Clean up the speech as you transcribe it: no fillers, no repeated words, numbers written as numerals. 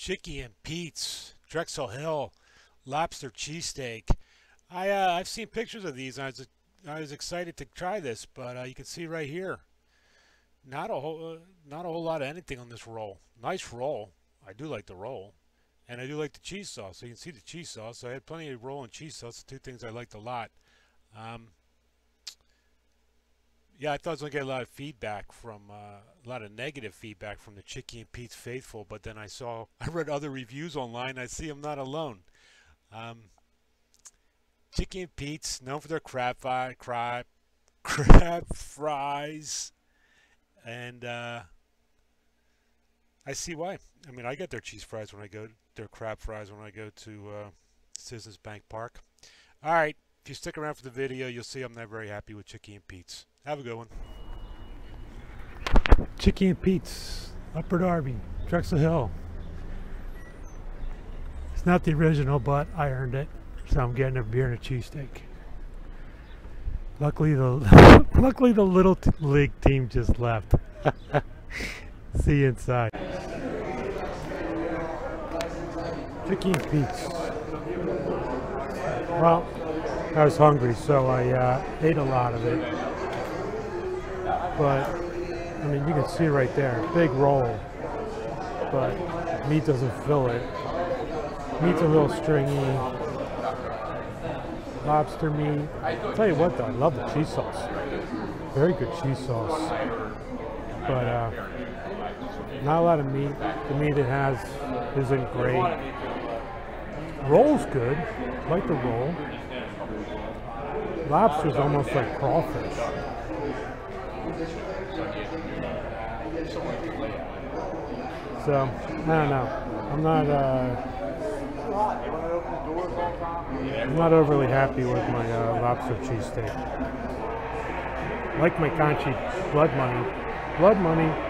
Chickie and Pete's, Drexel Hill, lobster cheesesteak. I've seen pictures of these. I was excited to try this, but you can see right here, not a whole lot of anything on this roll. Nice roll. I do like the roll, and I do like the cheese sauce. So you can see the cheese sauce. So I had plenty of roll and cheese sauce, two things I liked a lot. Yeah, I thought I was going to get a lot of feedback from, a lot of negative feedback from the Chickie and Pete's faithful, but then I read other reviews online, I see I'm not alone. Chickie and Pete's, known for their crab fries, and I see why. I mean, I get their cheese fries when I go, their crab fries when I go to Citizens Bank Park. All right, if you stick around for the video, you'll see I'm not very happy with Chickie and Pete's. Have a good one. Chickie and Pete's, Upper Darby, Drexel Hill. It's not the original, but I earned it, so I'm getting a beer and a cheesesteak. Luckily the little league team just left. See you inside. Chickie and Pete's. Well, I was hungry, so I ate a lot of it. But, I mean, you can see right there, big roll, but meat doesn't fill it. Meat's a little stringy, lobster meat. I'll tell you what though, I love the cheese sauce. Very good cheese sauce, but not a lot of meat. The meat it has isn't great. Roll's good, I like the roll. Lobster's almost like crawfish. So, I don't know. I'm not overly happy with my lobster cheesesteak. I like my conchi blood money.